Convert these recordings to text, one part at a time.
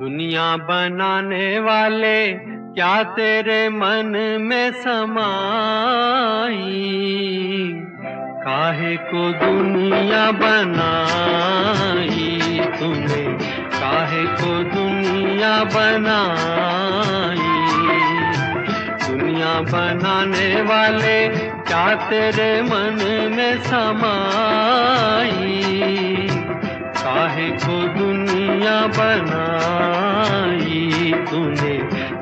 दुनिया बनाने वाले क्या तेरे मन में समाई, काहे को दुनिया बनाई तूने, काहे को दुनिया बनाई। दुनिया बनाने वाले क्या तेरे मन में समाई, काहे को दुनिया बनाई तूने,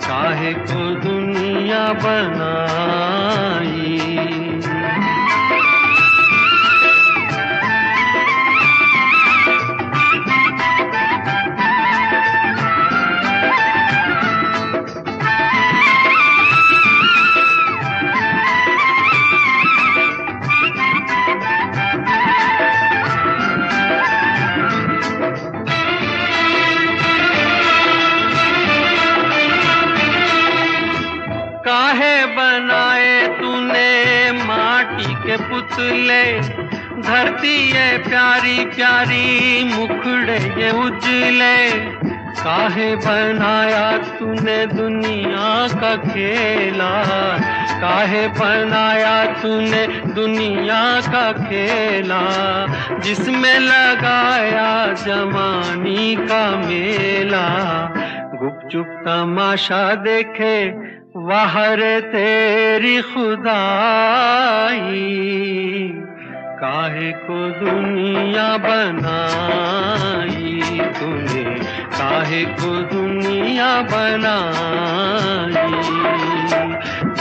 काहे को दुनिया बनाई। पुतले धरती ये प्यारी प्यारी मुखड़े ये उजले, काहे बनाया तूने दुनिया का खेला, काहे बनाया तूने दुनिया का खेला, जिसमें लगाया जवानी का मेला। गुपचुप तमाशा देखे वाह रे तेरी खुदाई, काहे को दुनिया बनाई तूने, काहे को दुनिया बनाई।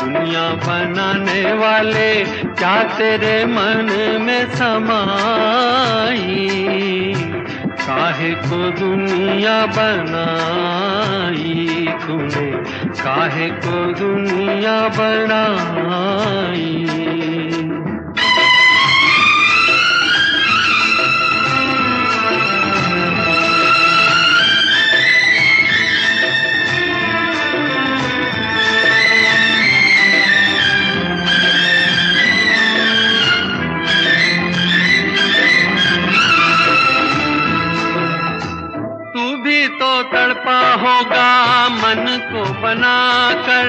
दुनिया बनाने वाले क्या तेरे मन में समाई, काहे को दुनिया बनाई तूने, काहे को दुनिया बनाई। तड़पा होगा मन को बनाकर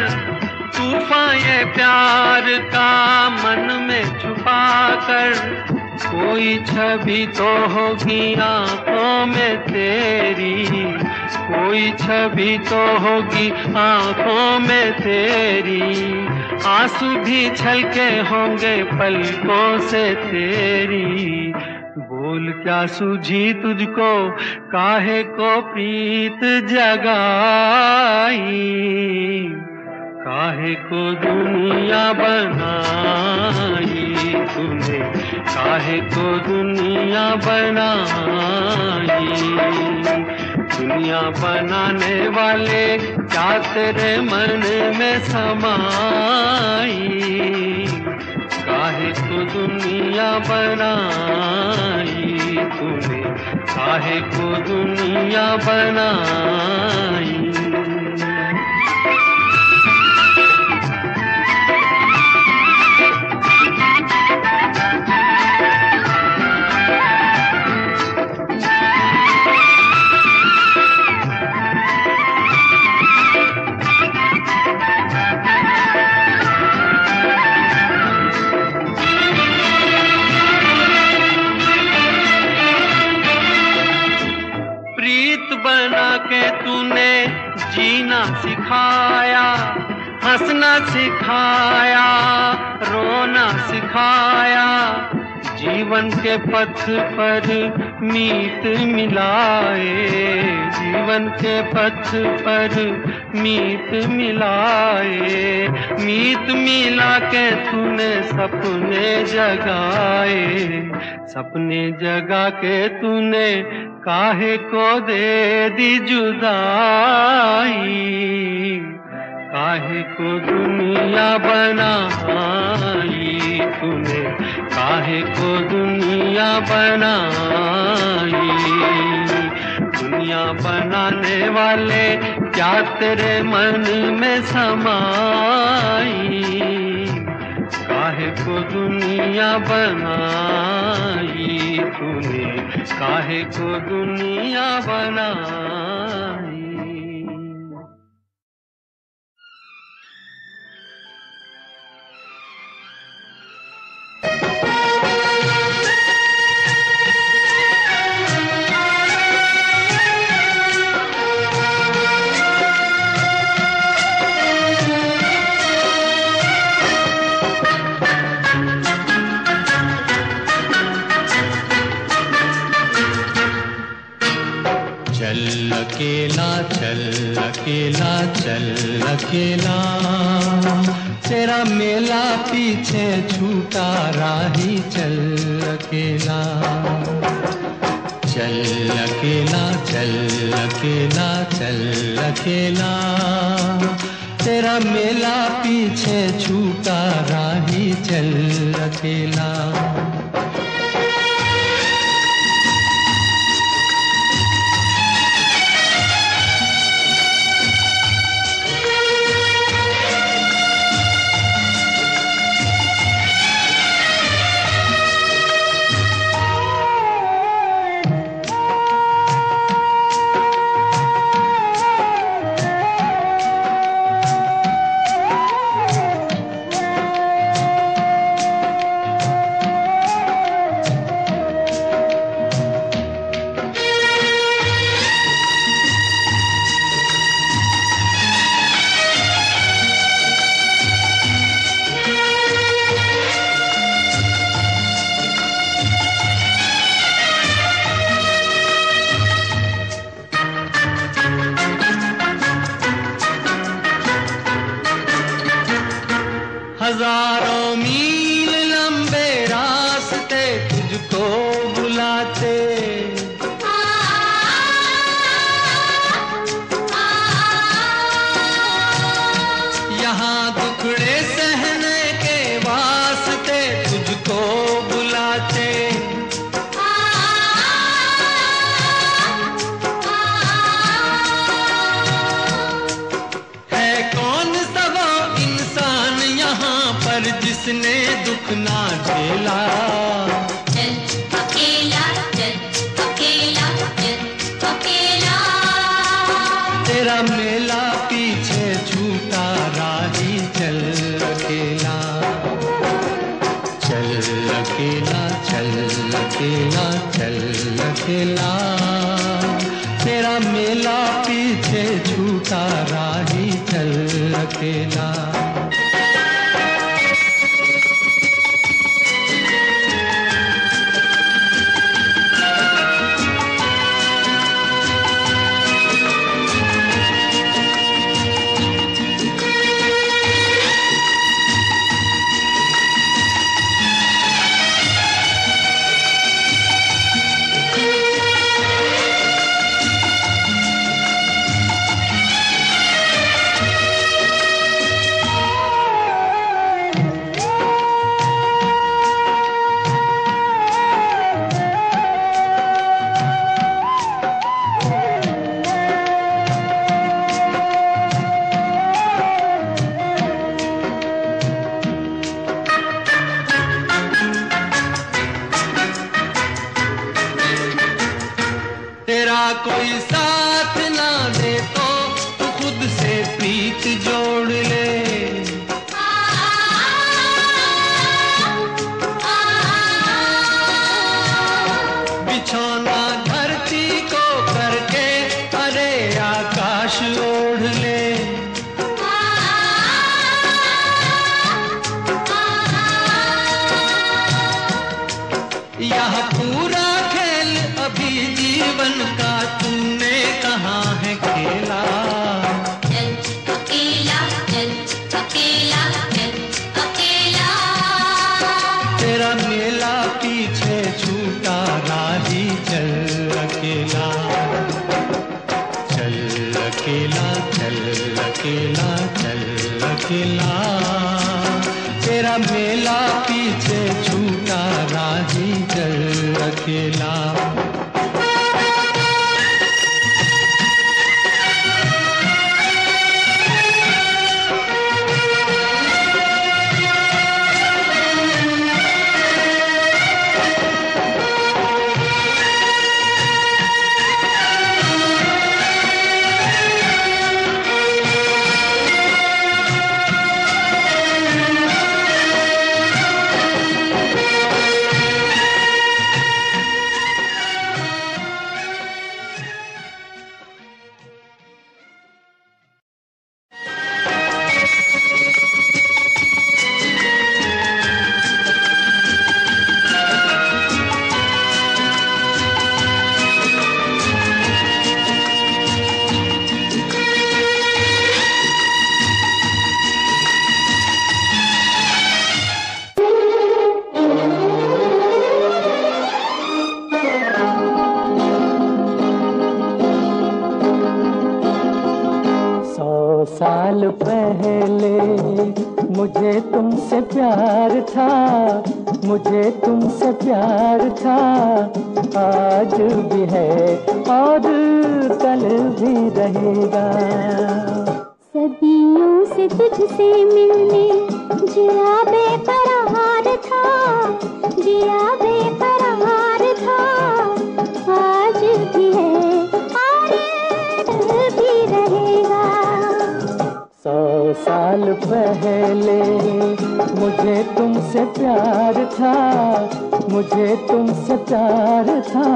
तूफान ये प्यार का मन में छुपाकर, कोई छवि तो होगी आंखों में तेरी, कोई छवि तो होगी आंखों में तेरी, आंसू भी छलके होंगे पलकों से तेरी। बोल क्या सूझी तुझको, काहे को प्रीत जगाई, काहे को दुनिया बनाई तूने, काहे को दुनिया बनाई। दुनिया बनाने वाले क्या तेरे मन में समाई, काहे को दुनिया बनाई तूने, काहे को दुनिया बनाई। बना के तूने जीना सिखाया, हंसना सिखाया, रोना सिखाया, जीवन के पथ पर मीत मिलाए, जीवन के पथ पर मीत मिलाए। मीत मिला के तूने सपने जगाए, सपने जगा के तूने काहे को दे दी जुदाई, काहे को दुनिया बनाई तूने, काहे को दुनिया बनाई। दुनिया बनाने वाले क्या तेरे मन में समाई, काहे को दुनिया बनाई तूने, काहे को दुनिया बनाई। चल अकेला चल अकेला चल अकेला, तेरा मेला पीछे छूटा राही चल अकेला। चल अकेला चल अकेला चल अकेला, तेरा मेला पीछे छूटा राही चल अकेला। हजारों मील लंबे रास्ते तुझको बुलाते, यहाँ दुखड़े सहने के वास्ते तुझको बुलाते। है कौन सवा इंसान यहाँ जिसने दुख ना झेला। चल अकेला चल अकेला चल अकेला, तेरा मेला पीछे छूटा राही चल अकेला। चल अकेला चल अकेला चल अकेला, तेरा मेला पीछे छूटा राही चल अकेला। कोई साथ ना दे तो तू खुद से प्रीत जोड़ ले। बिछौना धरती को करके अरे आकाश ओढ़ ले। यह पूरा खेल अभी जीवन का तूने कहाँ है खेला। चल अकेला चल अकेला चल अकेला, तेरा मेला पीछे छूटा राही चल अकेला। चल अकेला चल अकेला चल अकेला, तेरा मेला पीछे छूटा राही चल अकेला। साल पहले मुझे तुमसे प्यार था, मुझे तुमसे प्यार था। आज भी है और कल भी रहेगा। सदियों से तुझसे मिलने जिया बेकरार था, जिया बेकरार था। आज भी है साल पहले मुझे तुमसे प्यार था, मुझे तुमसे प्यार था।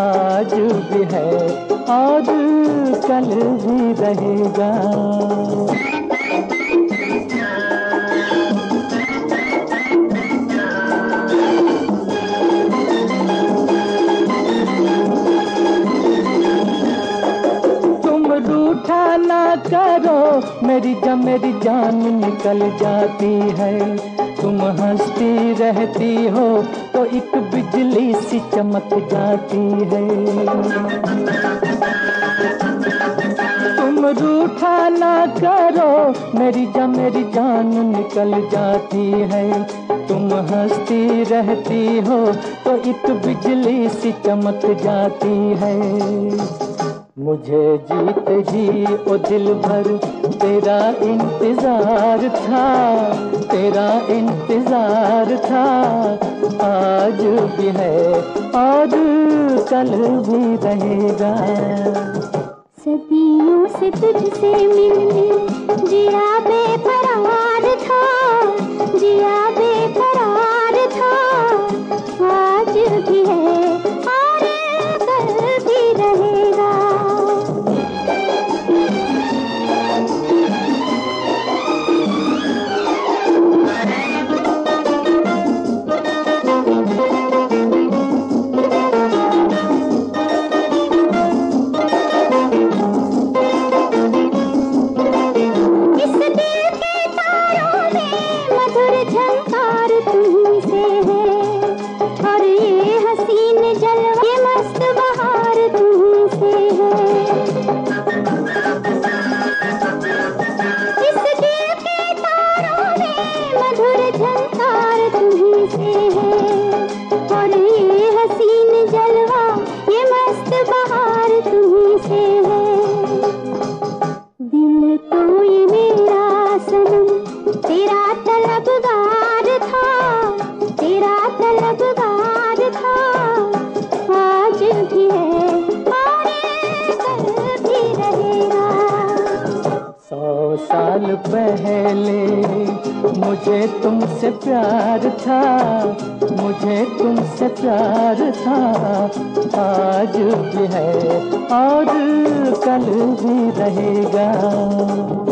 आज भी है और कल भी रहेगा। ना करो मेरी जब मेरी जान निकल जाती है। तुम हंसती रहती हो तो एक बिजली सी चमक जाती है। तुम रूठा ना करो मेरी जब मेरी जान निकल जाती है। तुम हंसती रहती हो तो एक बिजली सी चमक जाती है। मुझे जीत जी ओ दिल भर तेरा इंतजार था, तेरा इंतजार था। आज भी है और कल भी रहेगा। सदियों से तुझसे मिलने जिया बेकरार था, जिया बेकरार था। आज भी है और कल भी रहेगा। पहले मुझे तुमसे प्यार था, मुझे तुमसे प्यार था। आज भी है और कल भी रहेगा।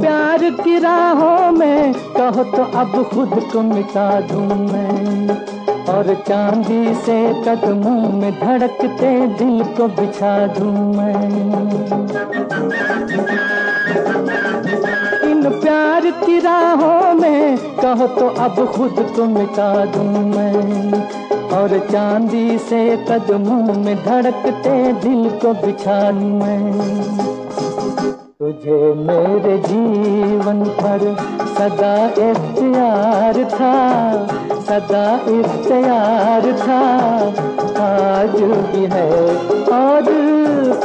प्यार की राहों में कहो तो अब खुद को मिटा दूं मैं, और चांदी से कदमों में धड़कते दिल को बिछा दूं मैं। प्यार की राहों में कहो तो अब खुद को मिटा दूं मैं, और चांदी से कदमों में धड़कते दिल को बिछा दूं मैं। तुझे मेरे जीवन पर सदा इख्तियार था, सदा इख्तियार था। आज भी है और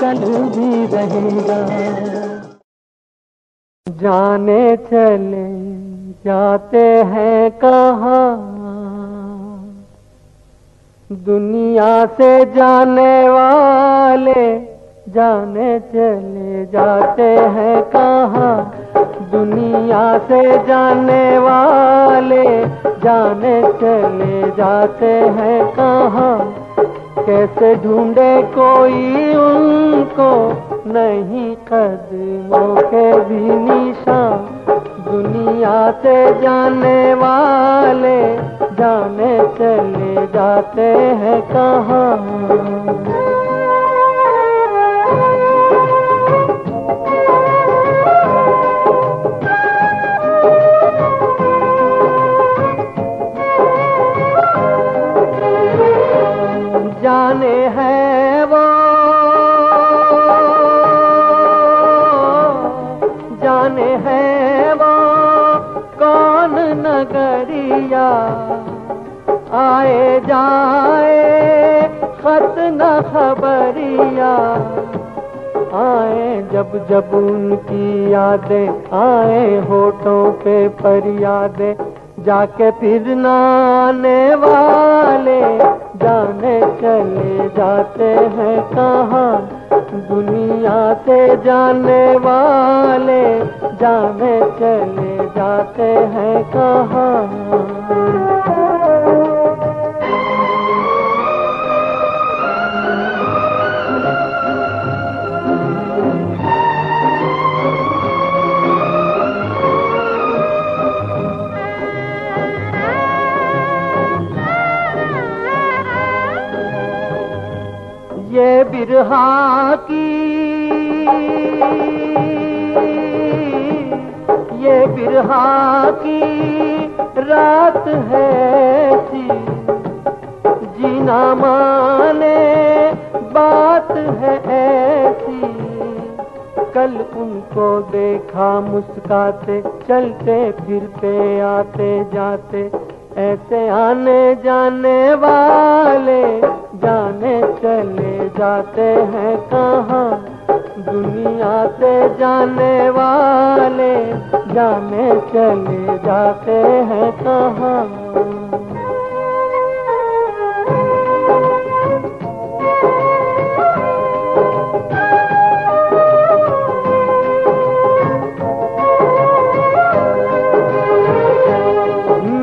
कल भी रहेगा। जाने चले जाते हैं कहाँ, दुनिया से जाने वाले जाने चले जाते हैं कहाँ। दुनिया से जाने वाले जाने चले जाते हैं कहाँ। कैसे ढूंढे कोई उनको, नहीं कदमों के भी निशान। दुनिया से जाने वाले जाने चले जाते हैं कहाँ। में है वो कौन नगरिया, आए जाए खत न खबरिया। आए जब जब उनकी यादें, आए होठों पे पर यादें, जाके फिर न आने वाले जाने चले जाते हैं कहाँ। दुनिया से जाने वाले जाने चले जाते हैं कहाँ। ये बिरहा की, ये बिरहा की रात है सी, जीना माने बात है ऐसी। कल उनको देखा मुस्काते, चलते फिरते आते जाते, ऐसे आने जाने वाले जाने चले जाते हैं कहाँ। दुनिया से जाने वाले जाने चले जाते हैं कहाँ।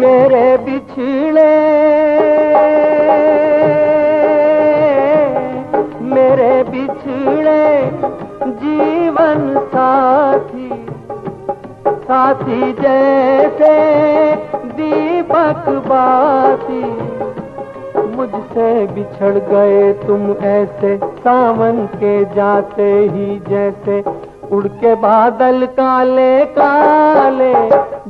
मेरे बिछड़े, जीवन साथी, साथी जैसे दीपक बाती, मुझसे बिछड़ गए तुम ऐसे सावन के जाते ही जैसे। उड़ के बादल काले काले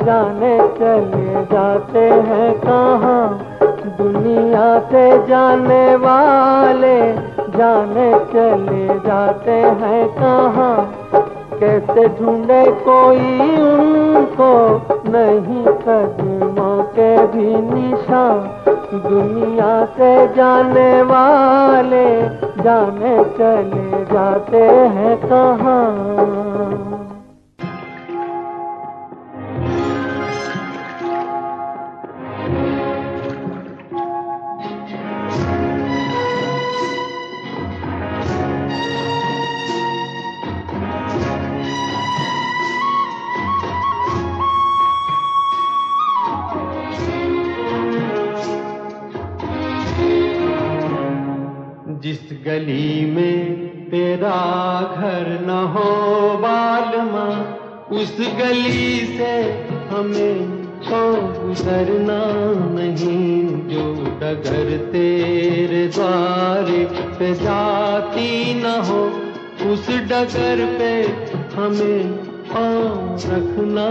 जाने चले जाते हैं कहाँ। दुनिया से जाने वाले जाने चले जाते हैं कहाँ। कैसे ढूंढे कोई उनको, नहीं कदमों के भी निशान। दुनिया से जाने वाले जाने चले जाते हैं कहाँ। जिस गली में तेरा घर न हो बालमा, उस गली से हमें तो गुजरना नहीं। जो डगर तेरे द्वार पे जाती न हो, उस डगर पे हमें पाँव रखना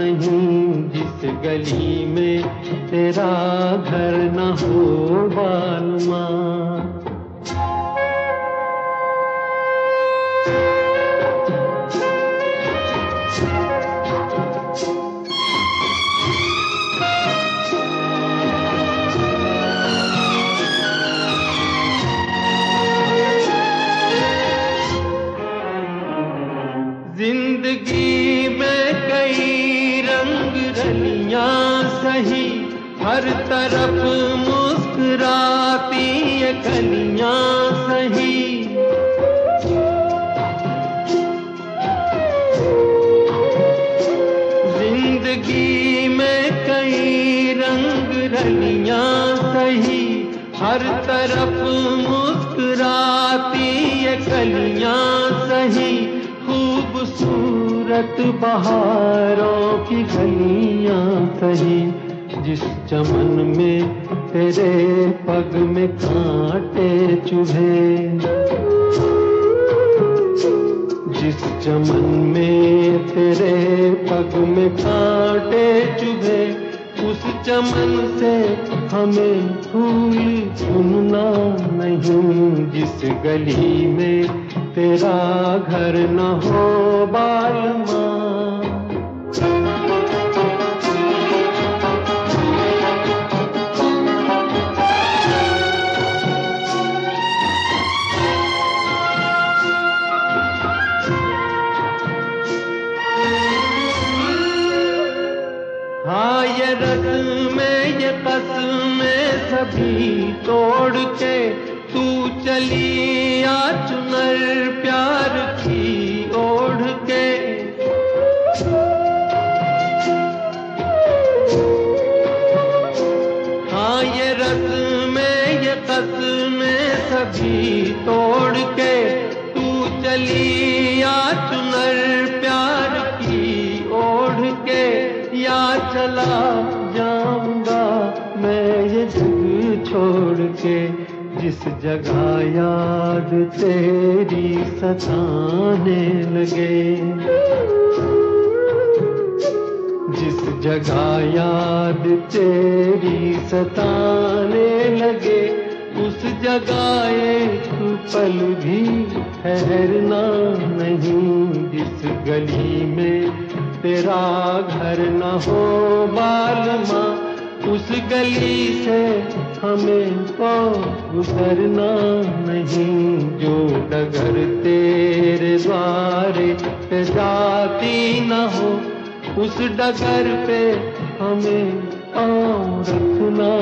नहीं। जिस गली में तेरा घर न हो बालमा। जिंदगी में कई रंग रलियां सही, हर तरफ मुस्कुराती ये गलियां सही। जिंदगी में कई रंग रलियां सही, हर तरफ मुस्कुराती ये गलियां सही। खूबसूरत बहारों की गलियां सही, जिस चमन में तेरे पग में कांटे चुभे, जिस चमन में तेरे पग में कांटे चुभे, उस चमन से हमें फूल चुनना नहीं। जिस गली में तेरा घर न हो बालमा। हैरत में ये कसमें सभी तोड़ के तू चली या चुनर प्यार की ओढ़ के। हाँ ये रस्में ये कसमें सभी तोड़ के तू चली या चुनर प्यार की ओढ़ के। या चला जाऊंगा मैं ये जग छोड़ के जिस जगह याद तेरी सताने लगे, जिस जगह याद तेरी सताने लगे उस जगह एक पल भी ठहरना नहीं। जिस गली में तेरा घर न हो बालमा उस गली से हमें तो गुजरना नहीं। जो डगर तेरे द्वारे पे जाती न हो उस डगर पे हमें पाँव रखना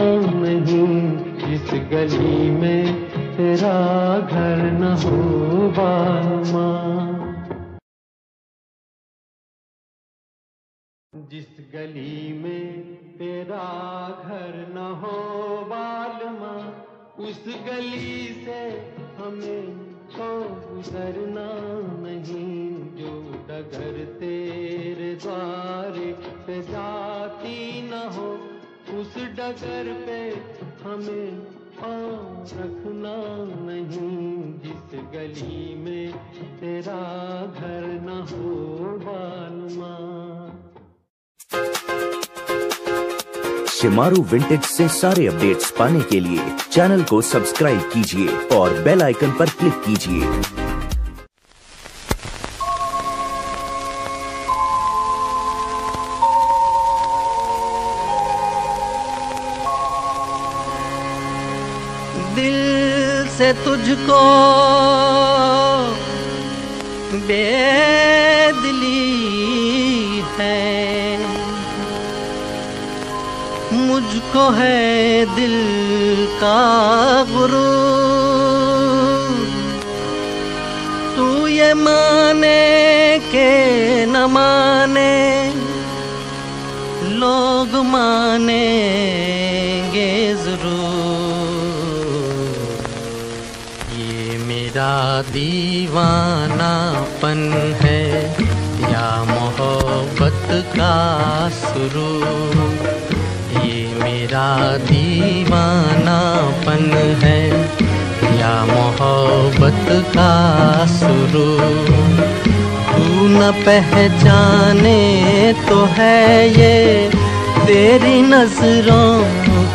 नहीं। जिस गली में तेरा घर न हो बालमा, जिस गली में तेरा घर न हो बालमा उस गली से हमें तो गुजरना नहीं। जो डगर तेरे द्वार पे जाती न हो उस डगर पे हमें पाँव रखना नहीं। जिस गली में तेरा घर न हो बालमा। शिमारू विंटेज से सारे अपडेट्स पाने के लिए चैनल को सब्सक्राइब कीजिए और बेल आइकन पर क्लिक कीजिए। दिल से तुझको बेदिली है, मुझको है दिल का गुरूर, तू ये माने के न माने लोग मानेंगे जरूर। ये मेरा दीवानापन है या मोहब्बत का सुरूर, मेरा दीवानापन है या मोहब्बत का सुरूर। तू न पहचाने तो है ये तेरी नजरों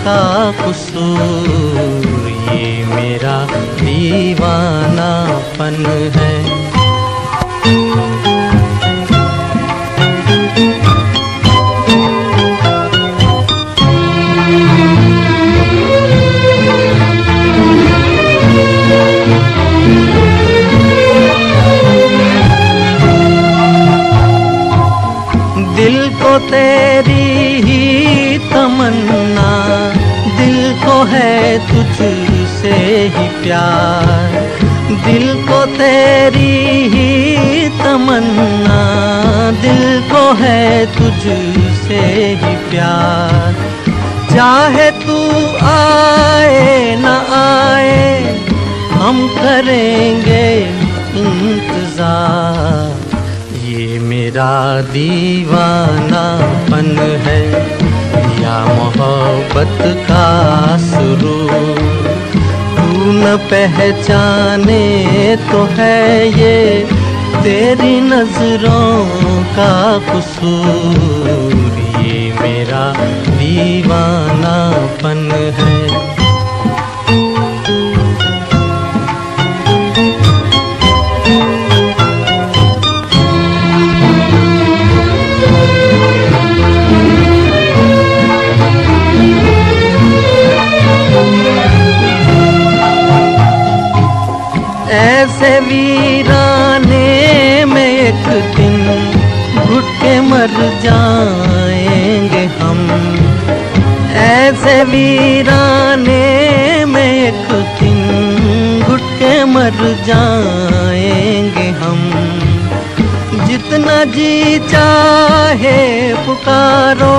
का कसूर। ये मेरा दीवानापन है। तेरी ही तमन्ना दिल को है तुझसे ही प्यार, दिल को तेरी ही तमन्ना दिल को है तुझसे ही प्यार। चाहे तू आए न आए हम करेंगे इंतजार। ये मेरा दीवानापन है या मोहब्बत का सुरूर, तू न पहचाने तो है ये तेरी नजरों का कसूर। ये मेरा दीवानापन है। ऐसे वीराने में एक दिन घुट के मर जाएंगे हम, न जी चाहे पुकारो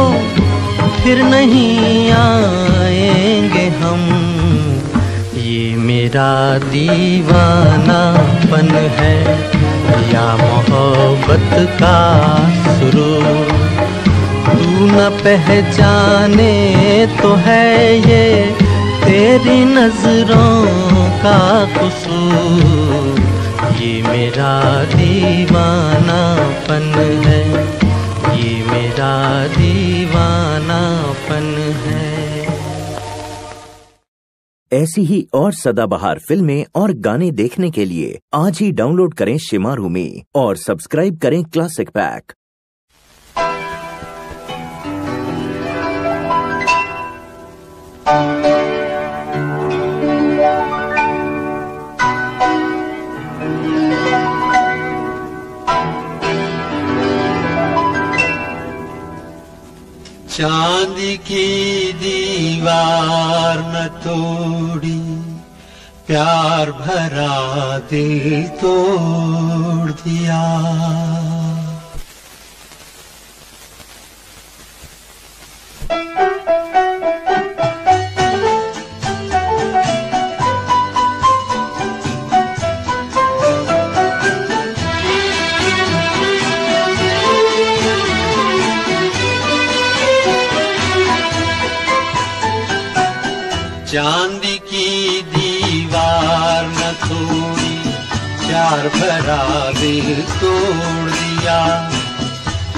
फिर नहीं आएंगे हम। ये मेरा दीवानापन है या मोहब्बत का सुरूर, तू न पहचाने तो है ये तेरी नजरों का कसूर। ये मेरा दीवानापन है, ये मेरा दीवानापन है। ऐसी ही और सदाबहार फिल्में और गाने देखने के लिए आज ही डाउनलोड करें शिमारू मी और सब्सक्राइब करें क्लासिक पैक। चांद की दीवार न तोड़ी प्यार भरा दिल तोड़ दिया,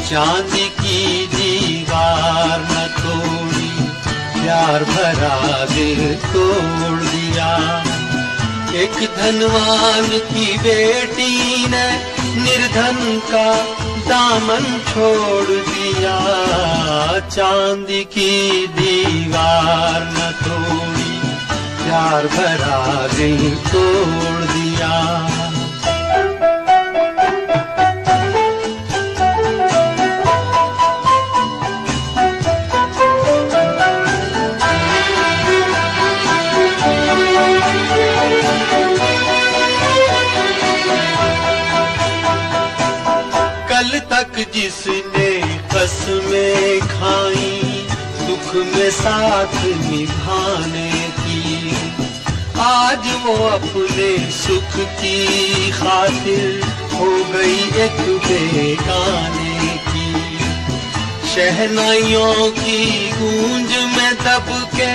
चांद की दीवार न तोड़ी प्यार भरा दिल तोड़ दिया, चांद की दीवार न तोड़ी प्यार भरा दिल तोड़ दिया। एक धनवान की बेटी ने निर्धन का दामन छोड़ दिया, चांद की दीवार न तोड़ी प्यार भरा दिल तोड़ दिया। कल तक जिसने कसमें खाई दुख में साथ निभाने की, आज वो अपने सुख की खातिर हो गई एक बेगाने की। शहनाइयों की गूंज में दब के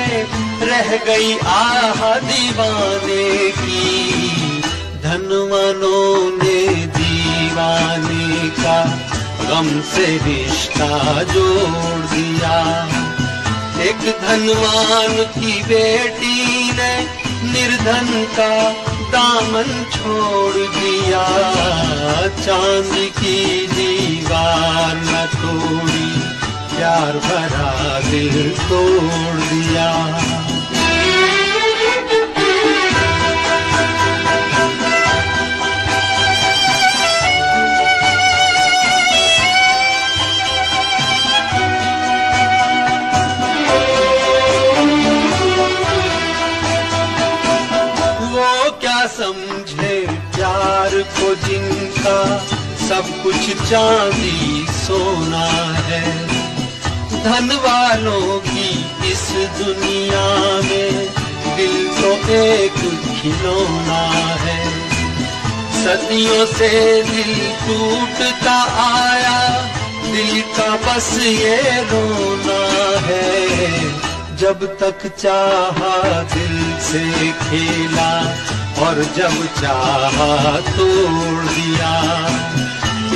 रह गई आह दीवाने की, धनवानों ने दीवाने का गम से रिश्ता जोड़ दिया। एक धनवान की बेटी ने निर्धन का दामन छोड़ दिया, चांद की दीवार न तोड़ी प्यार भरा दिल तोड़ दिया। समझे प्यार को जिनका सब कुछ चांदी सोना है, धन वालों की इस दुनिया में दिल तो एक खिलौना है। सदियों से दिल टूटता आया दिल का बस ये रोना है, जब तक चाहा दिल से खेला और जब चाहा तोड़ दिया।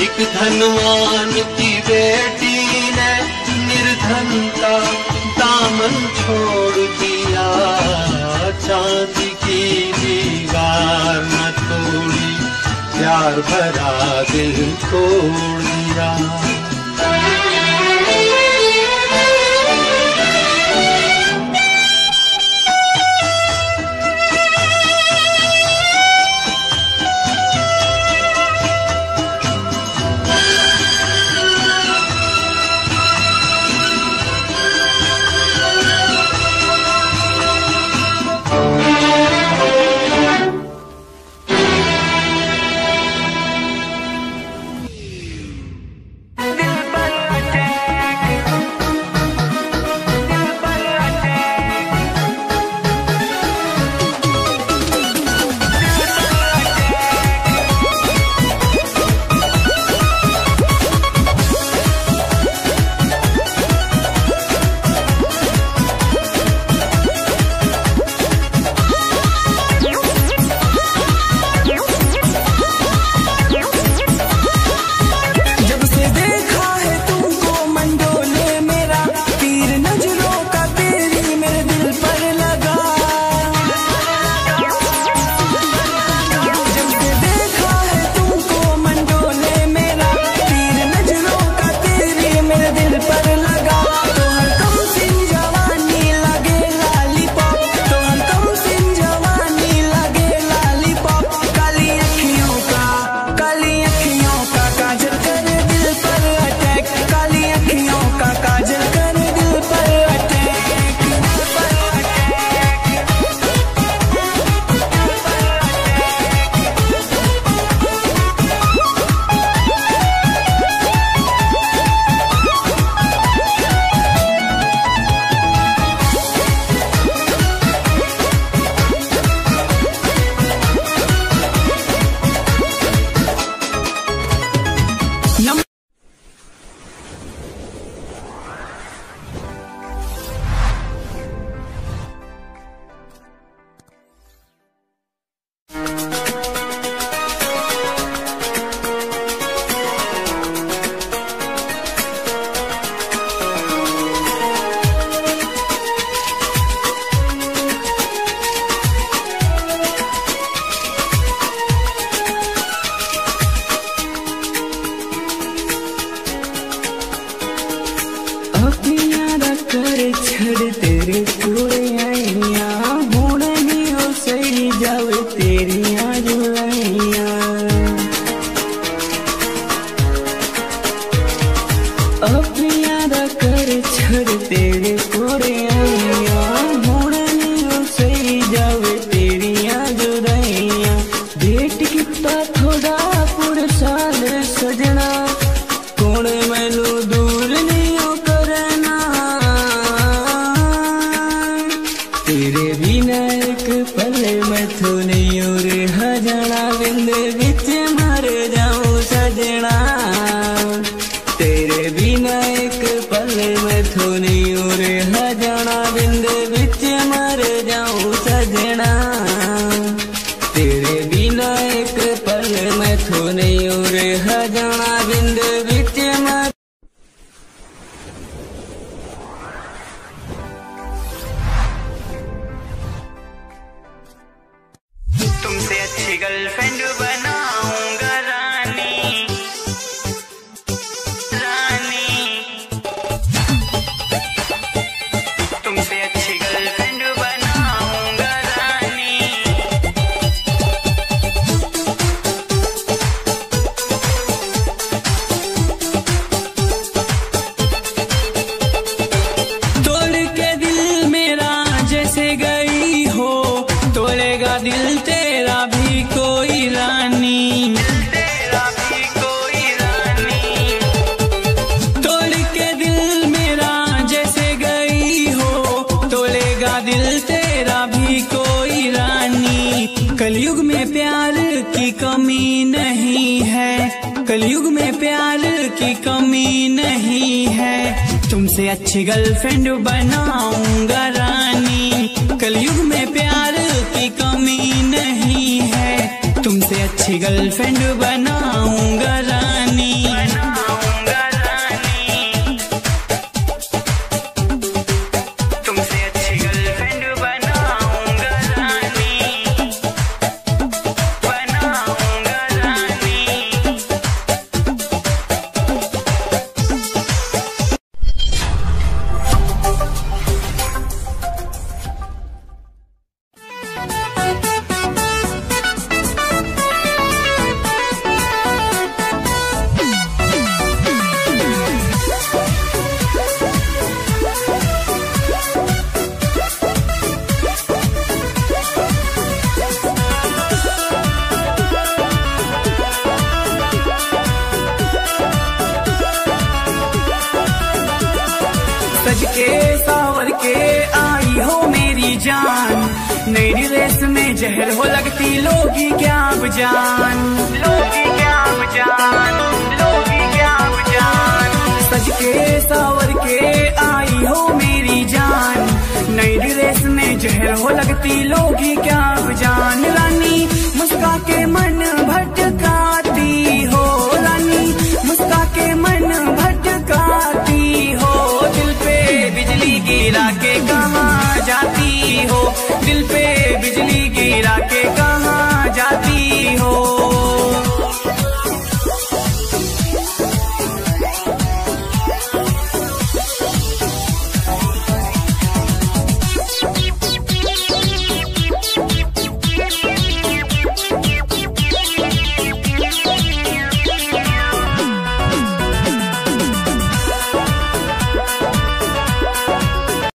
एक धनवान की बेटी ने निर्धन का दामन छोड़ दिया, चांद की दीवार न तोड़ी प्यार भरा दिल तोड़ दिया। छड़ तेरे तोड़े आईया हूं नहीं हो सही जावे तेरिया जुलाइया। अपनी याद कर छड़ तेरे तोड़े आईया हूं नहीं हो सही जावे तेरिया जुलाइया। डेट कितना थोड़ा पूरे साल सजना कौन मैनू दूर नहीं हो करना। तेरे बिना एक पल मैं थो नहीं और हजना बिंद बिच मर जाऊं सजना। तेरे बिना एक पल मैं थो नहीं और हजना बिंद बिच मर जाऊं सजना। तेरे बिना एक पल मैं थो नहीं और हजना बिंद बिच मर। तुमसे अच्छी गर्लफ्रेंड बनाऊंगा रानी रानी। तुमसे अच्छी गर्लफ्रेंड बनाऊंगा रानी। तोड़ के दिल मेरा जैसे गई हो तोड़ेगा दिल तेरा भी कोई रानी। तेरा भी कोई रानी। तोड़ के दिल मेरा जैसे गई हो तोड़ेगा दिल तेरा भी कोई रानी। कलयुग में प्यार की कमी नहीं है। कलयुग में प्यार की कमी नहीं है। तुमसे अच्छी गर्लफ्रेंड बनाऊंगा रानी। कलयुग में प्यार की कमी नहीं है। तुमसे अच्छी गर्लफ्रेंड बनाऊंगा रानी। तुमसे अच्छी गर्लफ्रेंड बनाऊंगा रानी बनाऊंगा रानी। सज के सावर के आई हो मेरी जान। नई ड्रेस में जहर हो लगती लोगी क्या अब जान। लोगी क्या अब जान। लोगी क्या अब जान। सज के सावर के आई हो मेरी जान। नई ड्रेस में जहर हो लगती लोगी क्या